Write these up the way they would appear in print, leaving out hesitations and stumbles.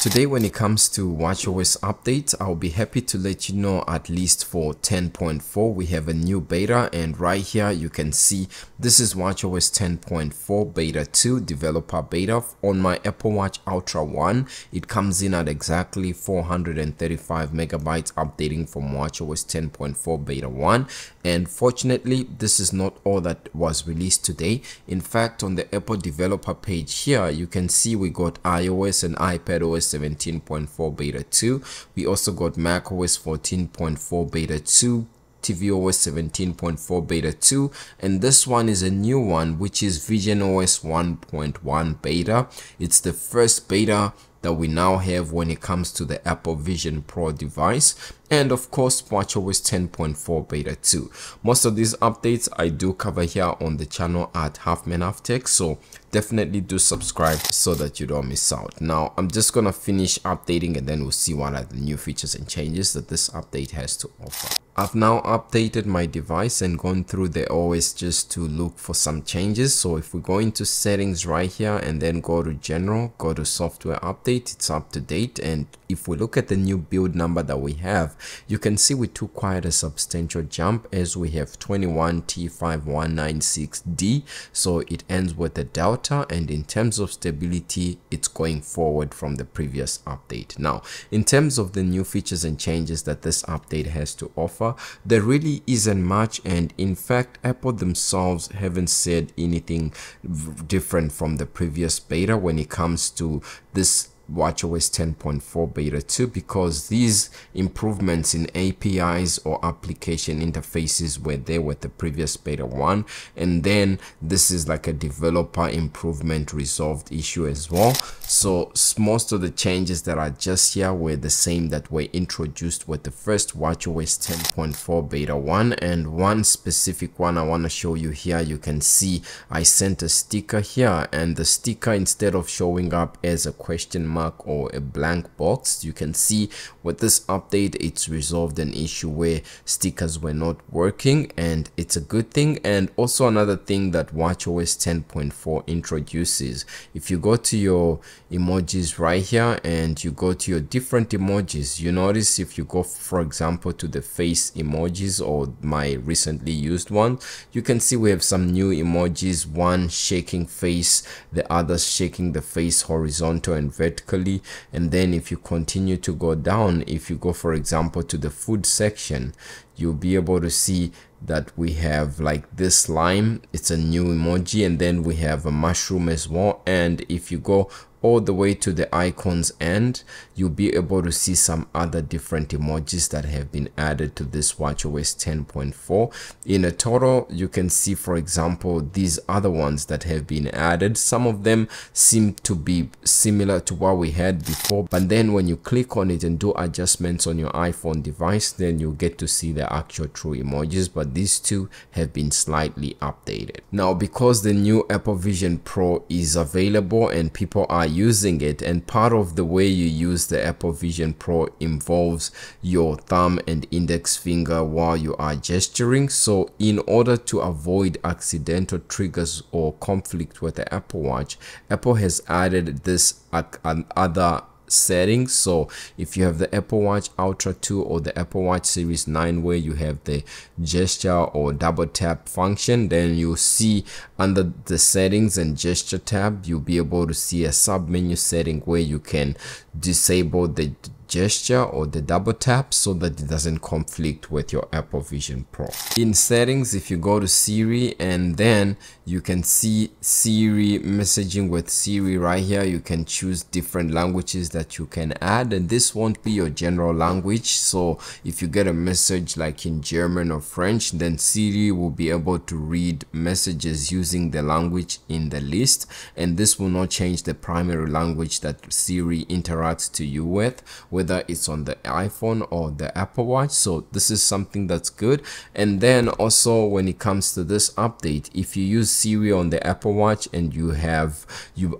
Today, when it comes to watchOS updates, I'll be happy to let you know at least for 10.4 we have a new beta, and right here you can see this is watchOS 10.4 beta 2 developer beta. On my Apple Watch Ultra 1, it comes in at exactly 435 megabytes, updating from watchOS 10.4 beta 1. And fortunately, this is not all that was released today. In fact, on the Apple developer page here, you can see we got iOS and iPadOS 17.4 beta 2. We also got macOS 14.4 beta 2, tvOS 17.4 beta 2, and this one is a new one, which is visionOS 1.1 beta. It's the first beta that we now have when it comes to the Apple Vision Pro device, and of course watchOS 10.4 beta 2. Most of these updates I do cover here on the channel at Half Man Half Tech, so definitely do subscribe so that you don't miss out. Now I'm just gonna finish updating and then we'll see what are the new features and changes that this update has to offer. I've now updated my device and gone through the OS just to look for some changes. So if we go into settings right here and then go to general, go to software update, it's up to date. And if we look at the new build number that we have, you can see we took quite a substantial jump as we have 21T5196D. So it ends with a delta, and in terms of stability, it's going forward from the previous update. Now, in terms of the new features and changes that this update has to offer, there really isn't much, and in fact Apple themselves haven't said anything different from the previous beta when it comes to this watchOS 10.4 beta 2, because these improvements in APIs or application interfaces were there with the previous beta 1, and then this is like a developer improvement resolved issue as well. So most of the changes that are just here were the same that were introduced with the first watchOS 10.4 beta 1, and one specific one I want to show you here. You can see I sent a sticker here, and the sticker, instead of showing up as a question mark or a blank box, you can see with this update it's resolved an issue where stickers were not working, and it's a good thing. And also another thing that watchOS 10.4 introduces, if you go to your emojis right here and you go to your different emojis, you notice if you go, for example, to the face emojis or my recently used one, you can see we have some new emojis, one shaking face, the other shaking the face horizontal and vertical. And then if you continue to go down, if you go, for example, to the food section, you'll be able to see that we have like this slime, it's a new emoji, and then we have a mushroom as well. And if you go all the way to the icons end, you'll be able to see some other different emojis that have been added to this watchOS 10.4. In a total, you can see, for example, these other ones that have been added. Some of them seem to be similar to what we had before, but then when you click on it and do adjustments on your iPhone device, then you'll get to see the actual true emojis, but these two have been slightly updated. Now, because the new Apple Vision Pro is available and people are using it, and part of the way you use the Apple Vision Pro involves your thumb and index finger while you are gesturing, so in order to avoid accidental triggers or conflict with the Apple Watch, Apple has added this other settings. So if you have the Apple Watch Ultra 2 or the Apple Watch Series 9 where you have the gesture or double tap function, then you'll see under the settings and gesture tab, you'll be able to see a sub menu setting where you can disable the gesture or the double tap so that it doesn't conflict with your Apple Vision Pro. In settings, if you go to Siri and then you can see Siri, messaging with Siri right here, you can choose different languages that you can add, and this won't be your general language. So if you get a message like in German or French, then Siri will be able to read messages using the language in the list, and this will not change the primary language that Siri interacts to you with, whether it's on the iPhone or the Apple Watch. So this is something that's good. And then also when it comes to this update, if you use Siri on the Apple Watch and you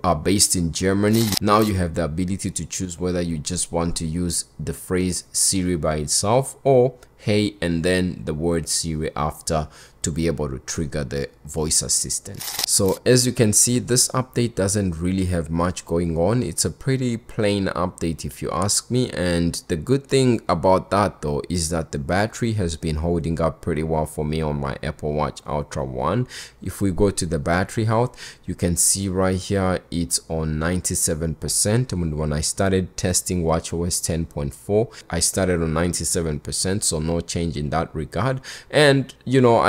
are based in Germany, now you have the ability to choose whether you just want to use the phrase Siri by itself or hey, and then the word Siri after to be able to trigger the voice assistant. So as you can see, this update doesn't really have much going on. It's a pretty plain update if you ask me, and the good thing about that though is that the battery has been holding up pretty well for me on my Apple Watch Ultra 1. If we go to the battery health, you can see right here it's on 97%, and when I started testing watchOS 10.4, I started on 97%, so no change in that regard. And you know,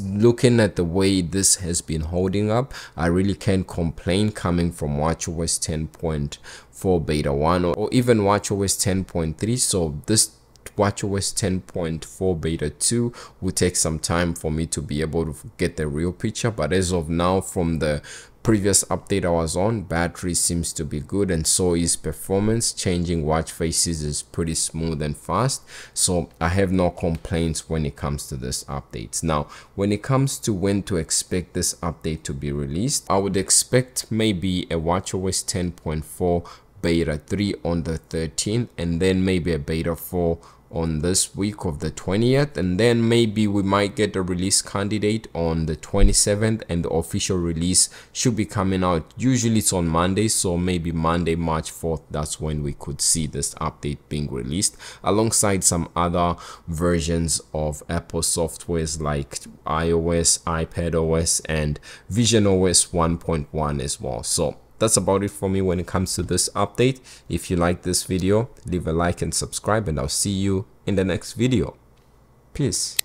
looking at the way this has been holding up, I really can't complain coming from watchOS 10.4 beta 1 or even watchOS 10.3. So this watchOS 10.4 beta 2 will take some time for me to be able to get the real picture, but as of now, from the previous update I was on, battery seems to be good, and so is performance. Changing watch faces is pretty smooth and fast, so I have no complaints when it comes to this update. Now, when it comes to when to expect this update to be released, I would expect maybe a watchOS 10.4 beta 3 on the 13th, and then maybe a beta 4 on this week of the 20th, and then maybe we might get a release candidate on the 27th, and the official release should be coming out. Usually it's on Monday, so maybe Monday, March 4th, that's when we could see this update being released alongside some other versions of Apple softwares like iOS, iPadOS, and visionOS 1.1 as well. So that's about it for me when it comes to this update. If you like this video, leave a like and subscribe, and I'll see you in the next video. Peace.